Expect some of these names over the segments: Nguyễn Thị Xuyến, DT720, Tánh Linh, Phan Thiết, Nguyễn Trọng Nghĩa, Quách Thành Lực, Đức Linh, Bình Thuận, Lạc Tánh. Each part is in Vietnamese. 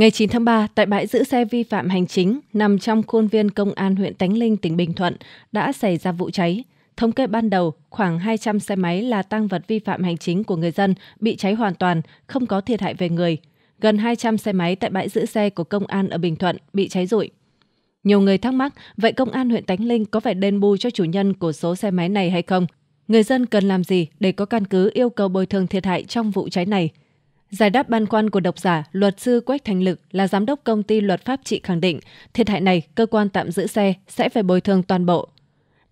Ngày 9 tháng 3, tại bãi giữ xe vi phạm hành chính nằm trong khuôn viên Công an huyện Tánh Linh, tỉnh Bình Thuận đã xảy ra vụ cháy. Thống kê ban đầu, khoảng 200 xe máy là tang vật vi phạm hành chính của người dân bị cháy hoàn toàn, không có thiệt hại về người. Gần 200 xe máy tại bãi giữ xe của công an ở Bình Thuận bị cháy rụi. Nhiều người thắc mắc, vậy công an huyện Tánh Linh có phải đền bù cho chủ nhân của số xe máy này hay không? Người dân cần làm gì để có căn cứ yêu cầu bồi thường thiệt hại trong vụ cháy này? Giải đáp băn khoăn của độc giả, luật sư Quách Thành Lực là giám đốc công ty luật pháp trị khẳng định, thiệt hại này cơ quan tạm giữ xe sẽ phải bồi thường toàn bộ.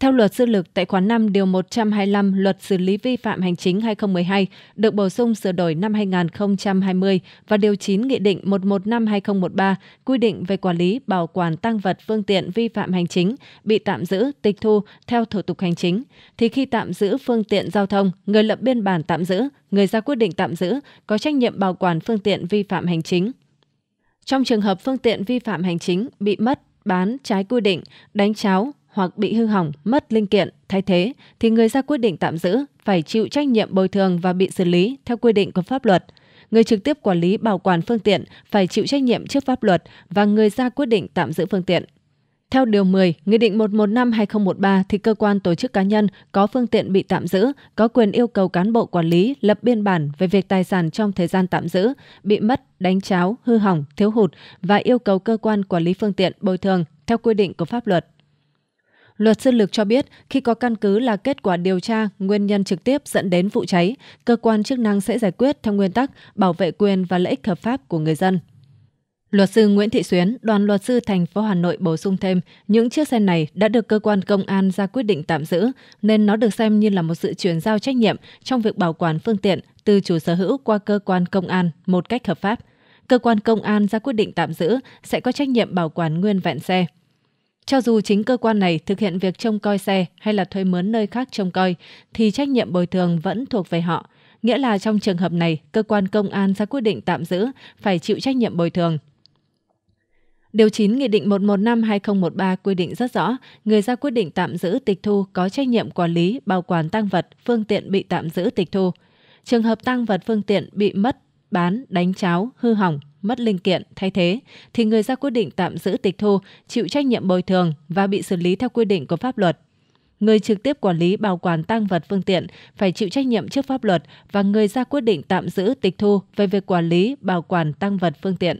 Theo luật sư Lực, tại khoản 5 điều 125 Luật xử lý vi phạm hành chính 2012 được bổ sung sửa đổi năm 2020 và điều 9 Nghị định 115/2013 quy định về quản lý, bảo quản tang vật phương tiện vi phạm hành chính bị tạm giữ, tịch thu theo thủ tục hành chính, thì khi tạm giữ phương tiện giao thông, người lập biên bản tạm giữ, người ra quyết định tạm giữ có trách nhiệm bảo quản phương tiện vi phạm hành chính. Trong trường hợp phương tiện vi phạm hành chính bị mất, bán trái quy định, đánh tráo hoặc bị hư hỏng, mất linh kiện, thay thế, thì người ra quyết định tạm giữ phải chịu trách nhiệm bồi thường và bị xử lý theo quy định của pháp luật. Người trực tiếp quản lý bảo quản phương tiện phải chịu trách nhiệm trước pháp luật và người ra quyết định tạm giữ phương tiện. Theo điều 10, Nghị định 115/2013 thì cơ quan tổ chức cá nhân có phương tiện bị tạm giữ có quyền yêu cầu cán bộ quản lý lập biên bản về việc tài sản trong thời gian tạm giữ bị mất, đánh tráo, hư hỏng, thiếu hụt và yêu cầu cơ quan quản lý phương tiện bồi thường theo quy định của pháp luật. Luật sư Lực cho biết, khi có căn cứ là kết quả điều tra, nguyên nhân trực tiếp dẫn đến vụ cháy, cơ quan chức năng sẽ giải quyết theo nguyên tắc bảo vệ quyền và lợi ích hợp pháp của người dân. Luật sư Nguyễn Thị Xuyến, đoàn luật sư thành phố Hà Nội bổ sung thêm, những chiếc xe này đã được cơ quan công an ra quyết định tạm giữ, nên nó được xem như là một sự chuyển giao trách nhiệm trong việc bảo quản phương tiện từ chủ sở hữu qua cơ quan công an một cách hợp pháp. Cơ quan công an ra quyết định tạm giữ sẽ có trách nhiệm bảo quản nguyên vẹn xe. Cho dù chính cơ quan này thực hiện việc trông coi xe hay là thuê mướn nơi khác trông coi, thì trách nhiệm bồi thường vẫn thuộc về họ. Nghĩa là trong trường hợp này, cơ quan công an ra quyết định tạm giữ phải chịu trách nhiệm bồi thường. Điều 9 Nghị định 115/2013 quy định rất rõ, người ra quyết định tạm giữ tịch thu có trách nhiệm quản lý, bảo quản tang vật, phương tiện bị tạm giữ tịch thu. Trường hợp tang vật phương tiện bị mất, bán, đánh tráo, hư hỏng, mất linh kiện, thay thế, thì người ra quyết định tạm giữ tịch thu, chịu trách nhiệm bồi thường và bị xử lý theo quy định của pháp luật. Người trực tiếp quản lý bảo quản tang vật phương tiện phải chịu trách nhiệm trước pháp luật và người ra quyết định tạm giữ tịch thu về việc quản lý bảo quản tang vật phương tiện.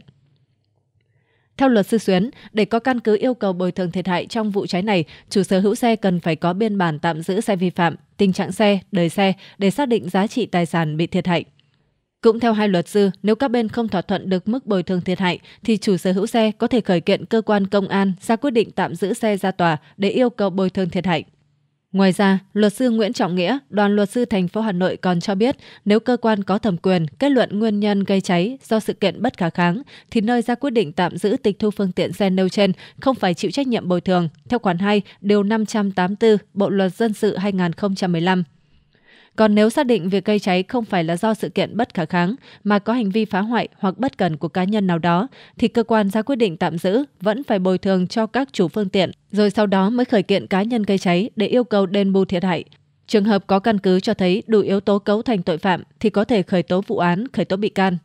Theo luật sư Xuyến, để có căn cứ yêu cầu bồi thường thiệt hại trong vụ cháy này, chủ sở hữu xe cần phải có biên bản tạm giữ xe vi phạm, tình trạng xe, đời xe để xác định giá trị tài sản bị thiệt hại. Cũng theo hai luật sư, nếu các bên không thỏa thuận được mức bồi thường thiệt hại, thì chủ sở hữu xe có thể khởi kiện cơ quan công an ra quyết định tạm giữ xe ra tòa để yêu cầu bồi thường thiệt hại. Ngoài ra, luật sư Nguyễn Trọng Nghĩa, đoàn luật sư thành phố Hà Nội còn cho biết, nếu cơ quan có thẩm quyền kết luận nguyên nhân gây cháy do sự kiện bất khả kháng, thì nơi ra quyết định tạm giữ tịch thu phương tiện xe nêu trên không phải chịu trách nhiệm bồi thường, theo khoản 2, điều 584 Bộ Luật Dân sự 2015. Còn nếu xác định việc gây cháy không phải là do sự kiện bất khả kháng mà có hành vi phá hoại hoặc bất cẩn của cá nhân nào đó, thì cơ quan ra quyết định tạm giữ vẫn phải bồi thường cho các chủ phương tiện, rồi sau đó mới khởi kiện cá nhân gây cháy để yêu cầu đền bù thiệt hại. Trường hợp có căn cứ cho thấy đủ yếu tố cấu thành tội phạm thì có thể khởi tố vụ án, khởi tố bị can.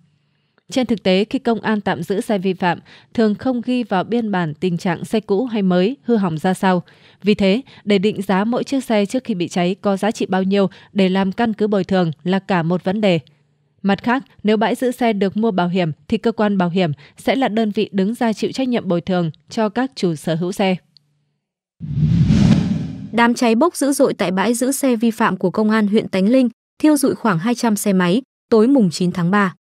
Trên thực tế, khi công an tạm giữ xe vi phạm, thường không ghi vào biên bản tình trạng xe cũ hay mới, hư hỏng ra sao. Vì thế, để định giá mỗi chiếc xe trước khi bị cháy có giá trị bao nhiêu để làm căn cứ bồi thường là cả một vấn đề. Mặt khác, nếu bãi giữ xe được mua bảo hiểm thì cơ quan bảo hiểm sẽ là đơn vị đứng ra chịu trách nhiệm bồi thường cho các chủ sở hữu xe. Đám cháy bốc dữ dội tại bãi giữ xe vi phạm của công an huyện Tánh Linh, thiêu rụi khoảng 200 xe máy tối mùng 9 tháng 3.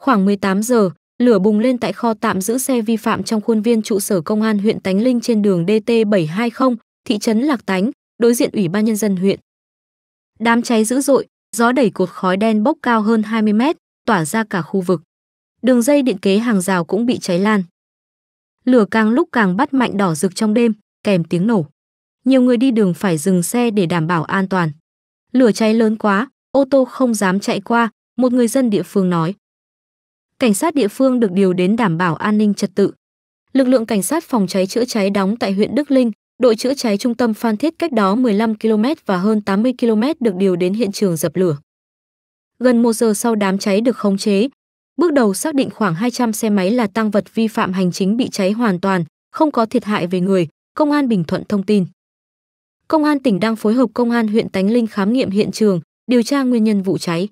Khoảng 18 giờ, lửa bùng lên tại kho tạm giữ xe vi phạm trong khuôn viên trụ sở công an huyện Tánh Linh trên đường DT720, thị trấn Lạc Tánh, đối diện Ủy ban Nhân dân huyện. Đám cháy dữ dội, gió đẩy cột khói đen bốc cao hơn 20 mét, tỏa ra cả khu vực. Đường dây điện kế hàng rào cũng bị cháy lan. Lửa càng lúc càng bắt mạnh đỏ rực trong đêm, kèm tiếng nổ. Nhiều người đi đường phải dừng xe để đảm bảo an toàn. Lửa cháy lớn quá, ô tô không dám chạy qua, một người dân địa phương nói. Cảnh sát địa phương được điều đến đảm bảo an ninh trật tự. Lực lượng cảnh sát phòng cháy chữa cháy đóng tại huyện Đức Linh, đội chữa cháy trung tâm Phan Thiết cách đó 15 km và hơn 80 km được điều đến hiện trường dập lửa. Gần 1 giờ sau đám cháy được khống chế, Bước đầu xác định khoảng 200 xe máy là tang vật vi phạm hành chính bị cháy hoàn toàn, không có thiệt hại về người, Công an Bình Thuận thông tin. Công an tỉnh đang phối hợp Công an huyện Tánh Linh khám nghiệm hiện trường, điều tra nguyên nhân vụ cháy.